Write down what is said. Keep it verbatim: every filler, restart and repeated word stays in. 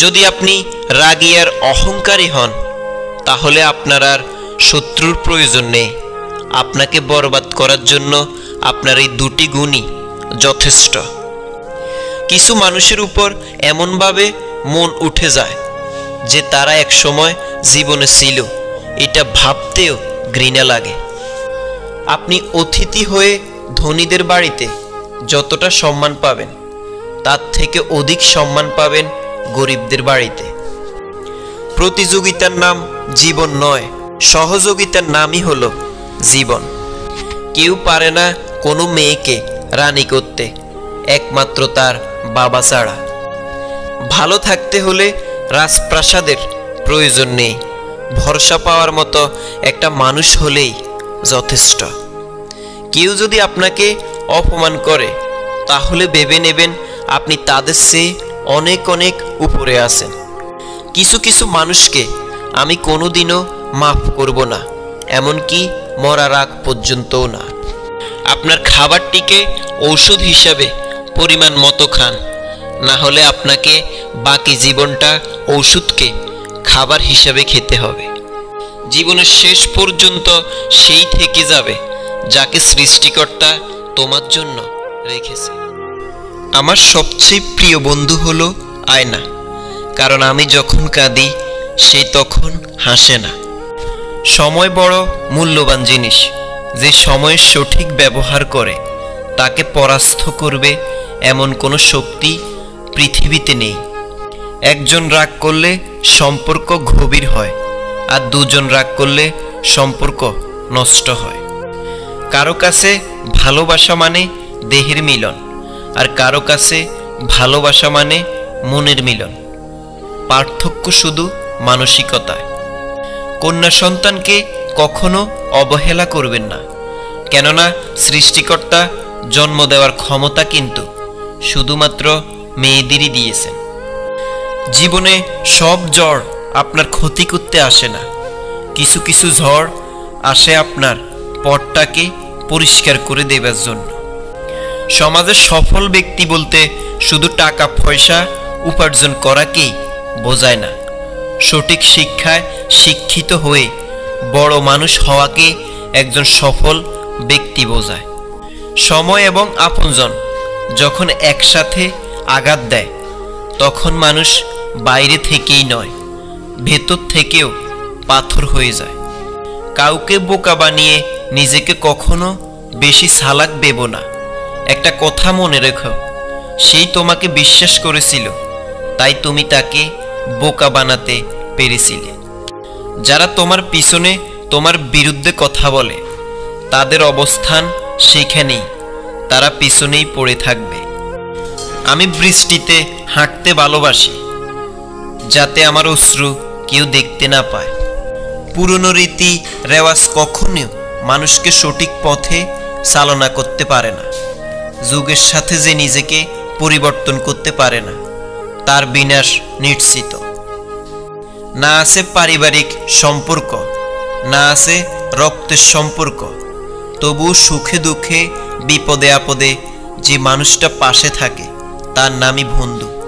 যদি আপনি রাগী আর অহংকারী হন তাহলে আপনার আর শত্রুর প্রয়োজন নেই। আপনাকে বরবাদ করার জন্য আপনার এই দুটি গুণই যথেষ্ট। কিছু মানুষের উপর এমনভাবে মন উঠে যায় যে তারা এক সময় জীবনে ছিল, এটা ভাবতেও ঘৃণা লাগে। আপনি অতিথি হয়ে ধনীদের বাড়িতে যতটা সম্মান পাবেন তার থেকে অধিক সম্মান পাবেন গরিবদের বাড়িতে। প্রতিযোগিতার নাম জীবন নয়, সহযোগিতার নামই হলো জীবন। কেউ পারে না কোনো মেয়েকে রানী করতে, একমাত্র তার বাবা ছাড়া। ভালো থাকতে হলে রাজপ্রাসাদের প্রয়োজন নেই, ভরসা পাওয়ার মতো একটা মানুষ হলেই যথেষ্ট। কেউ যদি আপনাকে অপমান করে তাহলে ভেবে নেবেন আপনি তাদের চেয়ে অনেক অনেক উপরে আছেন। কিছু কিছু মানুষকে আমি কোনোদিনও মাফ করব না, এমনকি মরার আগ পর্যন্তও না। আপনার খাবারটিকে ঔষধ হিসাবে পরিমাণ মতো খান, না হলে আপনাকে বাকি জীবনটা ঔষধকে খাবার হিসাবে খেতে হবে। জীবনের শেষ পর্যন্ত সেই থেকে যাবে যাকে সৃষ্টিকর্তা তোমার জন্য রেখেছে। আমার সবচেয়ে প্রিয় বন্ধু হলো আয়না, কারণ আমি যখন কাঁদি সে তখন হাসে না। সময় বড় মূল্যবান জিনিস, যে সময়ের সঠিক ব্যবহার করে তাকে পরাস্ত করবে এমন কোনো শক্তি পৃথিবীতে নেই। একজন রাগ করলে সম্পর্ক গভীর হয়, আর দুজন রাগ করলে সম্পর্ক নষ্ট হয়। কারো কাছে ভালোবাসা মানে দেহের মিলন, আর কারো কাছে ভালোবাসা মানে মনের মিলন। পার্থক্য শুধু মানসিকতায়। কন্যা সন্তানকে কখনো অবহেলা করবেন না, কেননা সৃষ্টিকর্তা জন্ম দেওয়ার ক্ষমতা কিন্তু শুধুমাত্র মেয়েদেরই দিয়েছেন। জীবনে সব ঝড় আপনার ক্ষতি করতে আসে না, কিছু কিছু ঝড় আসে আপনার পথটাকে পরিষ্কার করে দেবার জন্য। সমাজের সফল ব্যক্তি বলতে শুধু টাকা পয়সা উপার্জন করাকেই বোঝায় না, সঠিক শিক্ষায় শিক্ষিত হয়ে বড় মানুষ হওয়াকে একজন সফল ব্যক্তি বোঝায়। সময় এবং আপনজন যখন একসাথে আঘাত দেয় তখন মানুষ বাইরে থেকেই নয়, ভেতর থেকেও পাথর হয়ে যায়। কাউকে বোকা বানিয়ে নিজেকে কখনো বেশি চালাক ভেবো না। একটা কথা মনে রেখো, সেই তোমাকে বিশ্বাস করেছিল, তাই তুমি তাকে বোকা বানাতে পেরেছিলে। যারা তোমার পিছনে তোমার বিরুদ্ধে কথা বলে তাদের অবস্থান সেখানেই, তারা পিছনেই পড়ে থাকবে। আমি বৃষ্টিতে হাঁটতে ভালোবাসি, যাতে আমার অশ্রু কেউ দেখতে না পায়। পুরনো রীতি রেওয়াজ কখনো মানুষকে সঠিক পথে চালনা করতে পারে না। যুগের সাথে যে নিজেকে পরিবর্তন করতে পারে না তার বিনাশ নিশ্চিত। না আছে পারিবারিক সম্পর্ক, না আছে রক্তের সম্পর্ক, তবু সুখে দুঃখে বিপদে আপদে যে মানুষটা পাশে থাকে তার নামই বন্ধু।